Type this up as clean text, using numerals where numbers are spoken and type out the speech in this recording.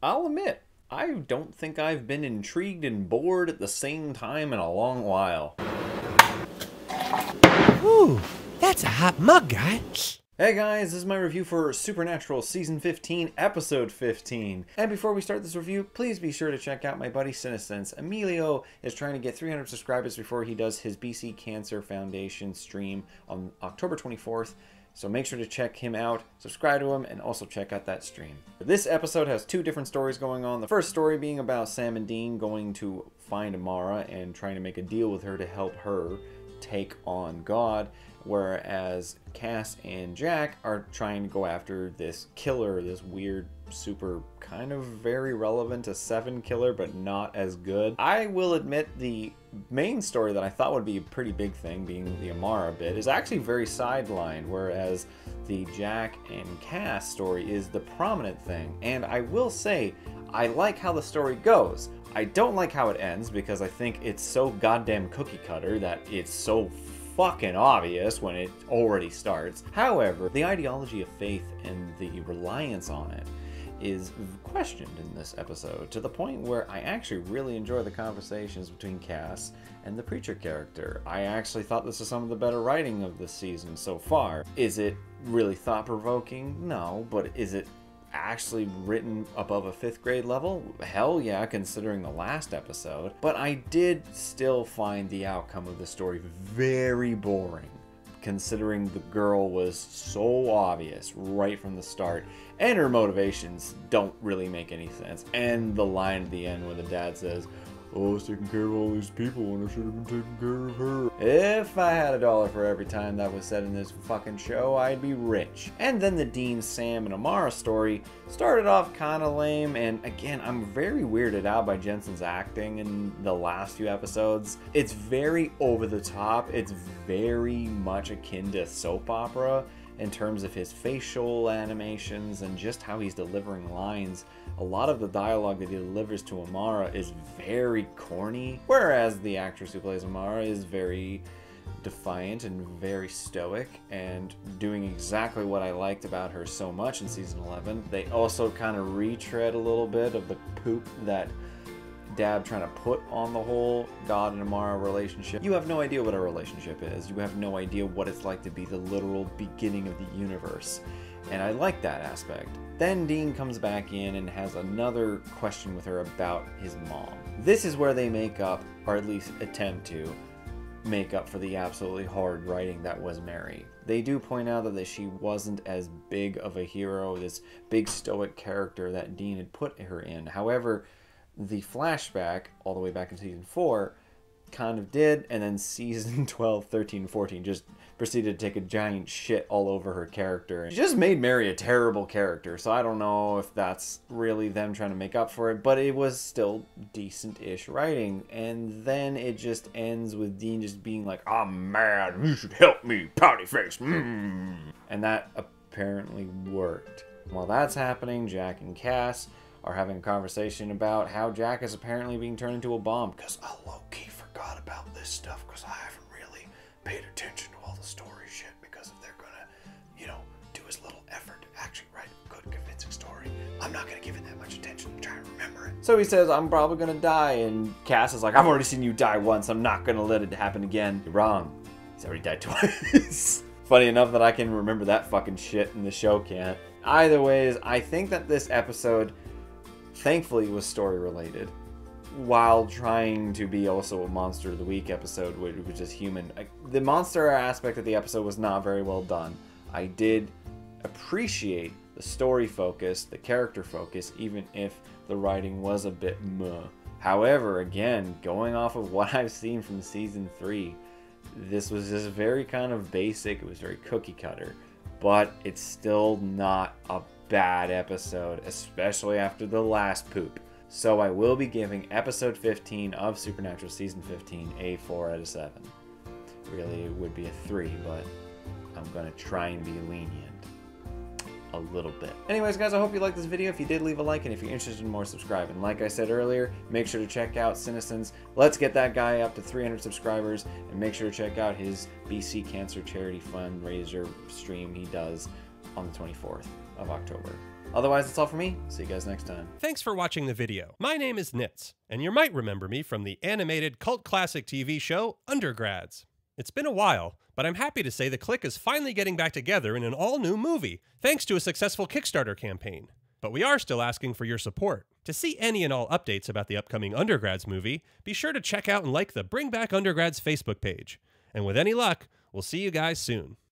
I'll admit, I don't think I've been intrigued and bored at the same time in a long while. Ooh, that's a hot mug, guy. Hey guys, this is my review for Supernatural Season 15, Episode 15. And before we start this review, please be sure to check out my buddy Sinnocence. Emilio is trying to get 300 subscribers before he does his BC Cancer Foundation stream on October 24th. So make sure to check him out, subscribe to him, and also check out that stream. This episode has two different stories going on. The first story being about Sam and Dean going to find Amara and trying to make a deal with her to help her take on God, whereas Cass and Jack are trying to go after this killer, this weird, super, kind of very relevant to Seven killer, but not as good. I will admit the main story that I thought would be a pretty big thing, being the Amara bit, is actually very sidelined, whereas the Jack and Cass story is the prominent thing. And I will say, I like how the story goes. I don't like how it ends, because I think it's so goddamn cookie cutter that it's so fucking obvious when it already starts. However, the ideology of faith and the reliance on it is questioned in this episode, to the point where I actually really enjoy the conversations between Cass and the preacher character. I actually thought this was some of the better writing of this season so far. Is it really thought-provoking? No, but is it actually written above a 5th grade level? Hell yeah, considering the last episode. But I did still find the outcome of the story very boring, considering the girl was so obvious right from the start, and her motivations don't really make any sense. And the line at the end where the dad says, "Oh, I was taking care of all these people and I should have been taking care of her. If I had $1 for every time that was said in this fucking show, I'd be rich." And then the Dean, Sam, and Amara story started off kind of lame, and again, I'm very weirded out by Jensen's acting in the last few episodes. It's very over the top. It's very much akin to soap opera in terms of his facial animations and just how he's delivering lines. A lot of the dialogue that he delivers to Amara is very corny, whereas the actress who plays Amara is very defiant and very stoic and doing exactly what I liked about her so much in Season 11. They also kind of retread a little bit of the poop that Dab trying to put on the whole God and Amara relationship. You have no idea what a relationship is. You have no idea what it's like to be the literal beginning of the universe. And I like that aspect. Then Dean comes back in and has another question with her about his mom. This is where they make up, or at least attempt to make up for the absolutely hard writing that was Mary. They do point out that she wasn't as big of a hero, this big stoic character that Dean had put her in. However, the flashback all the way back in Season 4 kind of did, and then Season 12, 13, 14 just proceeded to take a giant shit all over her character. It just made Mary a terrible character, so I don't know if that's really them trying to make up for it, but it was still decent-ish writing. And then it just ends with Dean just being like, "I'm mad, you should help me, pouty face." And that apparently worked. While that's happening, Jack and Cass are having a conversation about how Jack is apparently being turned into a bomb. "Cause I low-key forgot about this stuff, cause I haven't really paid attention to all the story shit, because if they're gonna, you know, do as little effort to actually write a good convincing story, I'm not gonna give it that much attention to try and remember it." So he says, "I'm probably gonna die," and Cass is like, "I've already seen you die once, I'm not gonna let it happen again." You're wrong, he's already died twice. Funny enough that I can remember that fucking shit and the show can't. Either ways, I think that this episode thankfully was story related, while trying to be also a Monster of the Week episode, which is human. The monster aspect of the episode was not very well done. I did appreciate the story focus, the character focus, even if the writing was a bit meh. However, again, going off of what I've seen from Season 3, this was just very kind of basic, it was very cookie cutter, but it's still not a bad episode, especially after the last poop. So I will be giving episode 15 of Supernatural Season 15 a 4/7. Really, it would be a 3, but I'm gonna try and be lenient a little bit. Anyways, guys, I hope you liked this video. If you did, leave a like, and if you're interested in more, subscribe. And like I said earlier, make sure to check out Sinnocence. Let's get that guy up to 300 subscribers, and make sure to check out his BC Cancer Charity Fundraiser stream he does on the 24th of October. Otherwise, that's all for me. See you guys next time. Thanks for watching the video. My name is Nitz, and you might remember me from the animated cult classic TV show, Undergrads. It's been a while, but I'm happy to say the clique is finally getting back together in an all-new movie, thanks to a successful Kickstarter campaign. But we are still asking for your support. To see any and all updates about the upcoming Undergrads movie, be sure to check out and like the Bring Back Undergrads Facebook page. And with any luck, we'll see you guys soon.